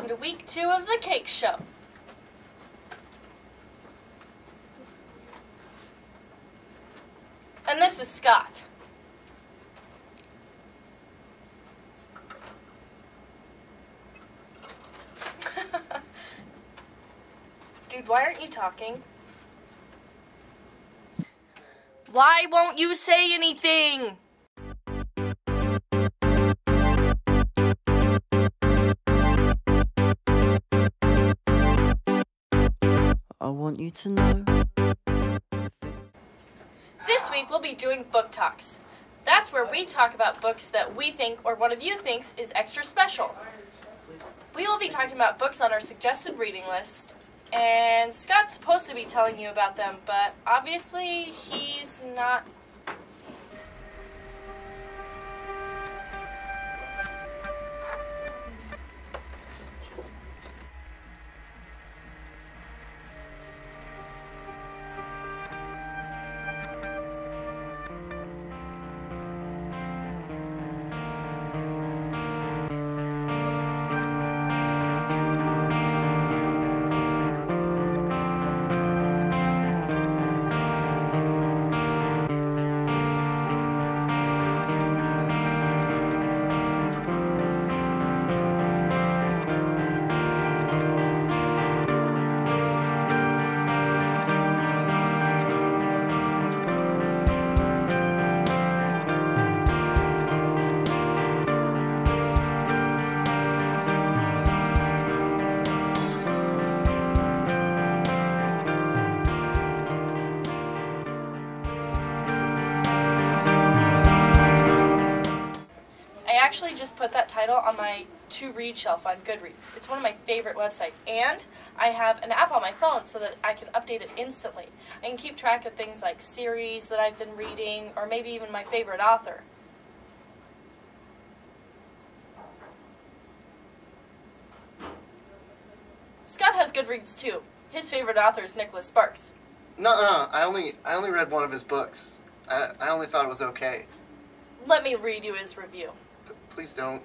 welcome to week 2 of the Cake Show. And this is Scott. Dude, why aren't you talking? Why won't you say anything? I want you to know. This week we'll be doing book talks. That's where we talk about books that we think or one of you thinks is extra special. We will be talking about books on our suggested reading list, and Scott's supposed to be telling you about them, but obviously he's not. I actually just put that title on my to-read shelf on Goodreads. It's one of my favorite websites, and I have an app on my phone so that I can update it instantly. I can keep track of things like series that I've been reading, or maybe even my favorite author. Scott has Goodreads too. His favorite author is Nicholas Sparks. Nuh-uh. I only read one of his books. I only thought it was okay. Let me read you his review. Please don't.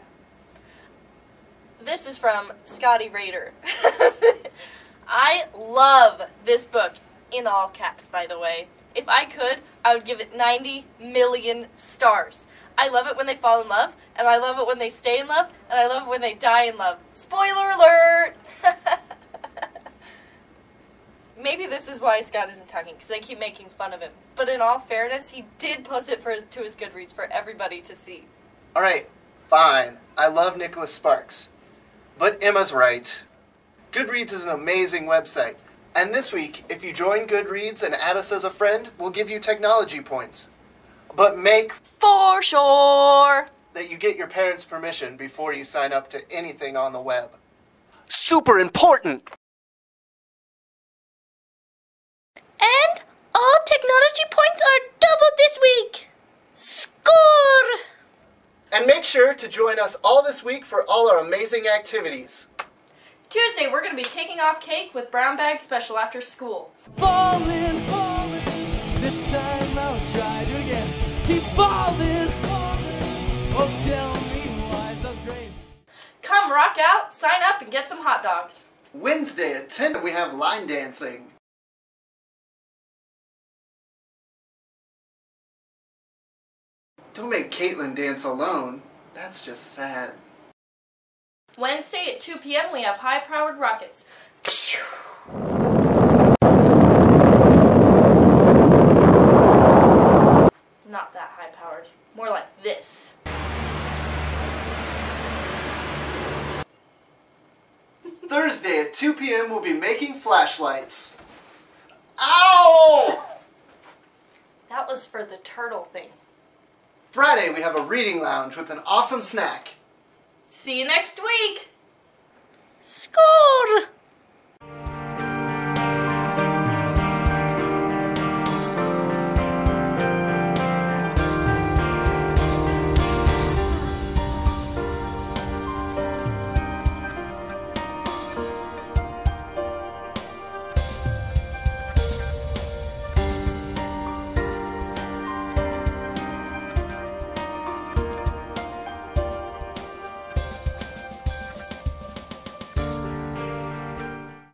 This is from Scotty Raider. I love this book, in all caps, by the way. If I could, I would give it 90 million stars. I love it when they fall in love, and I love it when they stay in love, and I love it when they die in love. Spoiler alert! Maybe this is why Scott isn't talking, because they keep making fun of him. But in all fairness, he did post it to his Goodreads for everybody to see. All right. Fine, I love Nicholas Sparks, but Emma's right. Goodreads is an amazing website, and this week, if you join Goodreads and add us as a friend, we'll give you technology points. But make for sure that you get your parents' permission before you sign up to anything on the web. Super important! And all technology points are doubled this week! Score! And make sure to join us all this week for all our amazing activities. Tuesday, we're going to be kicking off Cake with Brown Bag Special after school. Falling, this time I'll try it again. Keep falling, oh tell me why so great. Come rock out, sign up, and get some hot dogs. Wednesday at 10, we have line dancing. Don't make Caitlin dance alone. That's just sad. Wednesday at 2 p.m. we have high-powered rockets. Not that high-powered. More like this. Thursday at 2 p.m. we'll be making flashlights. Ow! That was for the turtle thing. Friday, we have a reading lounge with an awesome snack. See you next week! Score!